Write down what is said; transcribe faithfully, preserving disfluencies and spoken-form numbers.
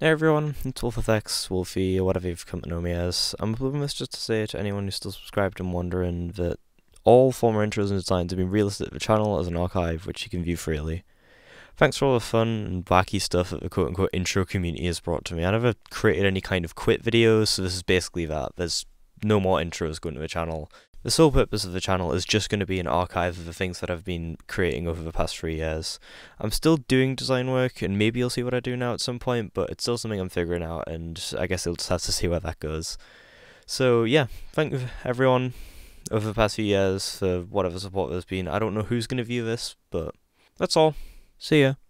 Hey everyone, it's WulfFX, Wolfie, or whatever you've come to know me as. I'm uploading this just to say to anyone who's still subscribed and wondering that all former intros and designs have been relisted at the channel as an archive, which you can view freely. Thanks for all the fun and wacky stuff that the quote-unquote intro community has brought to me. I never created any kind of quit videos, so this is basically that. There's no more intros going to the channel. The sole purpose of the channel is just going to be an archive of the things that I've been creating over the past three years. I'm still doing design work, and maybe you'll see what I do now at some point, but it's still something I'm figuring out, and I guess you'll just have to see where that goes. So yeah, thank everyone over the past few years for whatever support there's been. I don't know who's going to view this, but that's all. See ya.